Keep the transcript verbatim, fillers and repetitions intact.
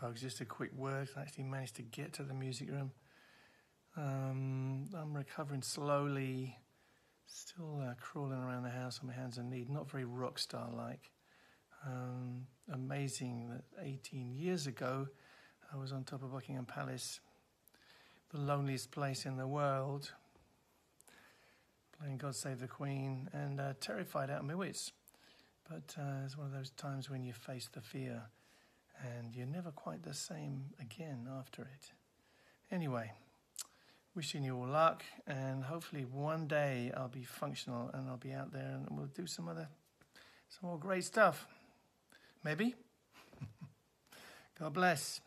bugs. Just a quick word. I actually managed to get to the music room. Um, I'm recovering slowly. Still uh, crawling around the house on my hands and knees. Not very rock star-like. Um, amazing that eighteen years ago I was on top of Buckingham Palace, the loneliest place in the world, playing God Save the Queen and uh, terrified out of my wits. But uh, it's one of those times when you face the fear and you're never quite the same again after it. Anyway, wishing you all luck, and hopefully one day I'll be functional and I'll be out there and we'll do some other, some more great stuff. Maybe. God bless.